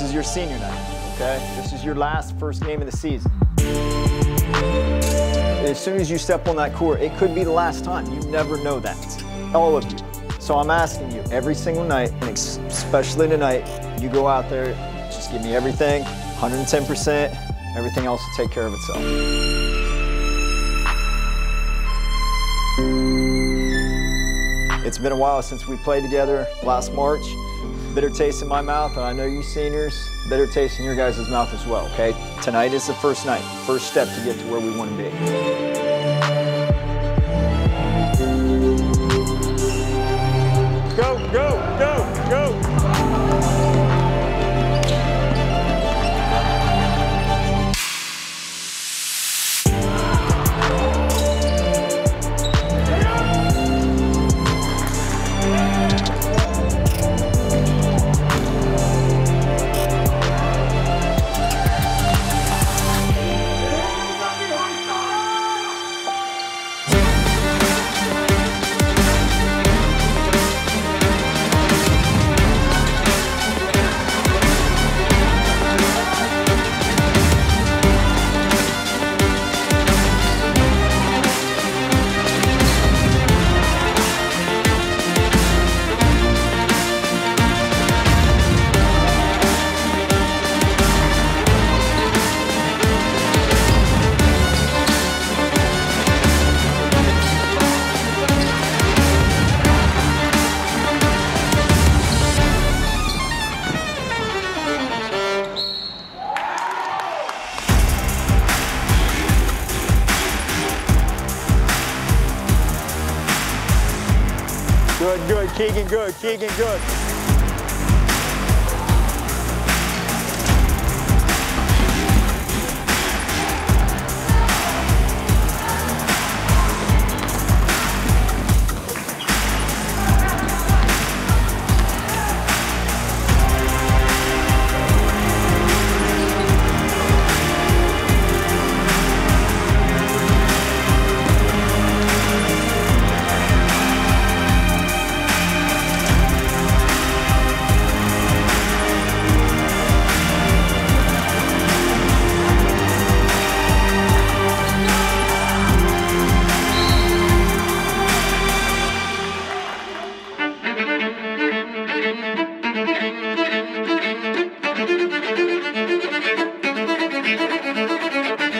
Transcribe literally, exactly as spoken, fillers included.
This is your senior night, okay? This is your last first game of the season. As soon as you step on that court, it could be the last time. You never know that, all of you. So I'm asking you every single night, and especially tonight, you go out there, just give me everything, one hundred ten percent, everything else will take care of itself. It's been a while since we played together last March. Bitter taste in my mouth, and I know you seniors, bitter taste in your guys' mouth as well, okay? Tonight is the first night, first step to get to where we want to be. Go, go, go, go! Good, good, Keegan, good, Keegan, good. We'll be right back.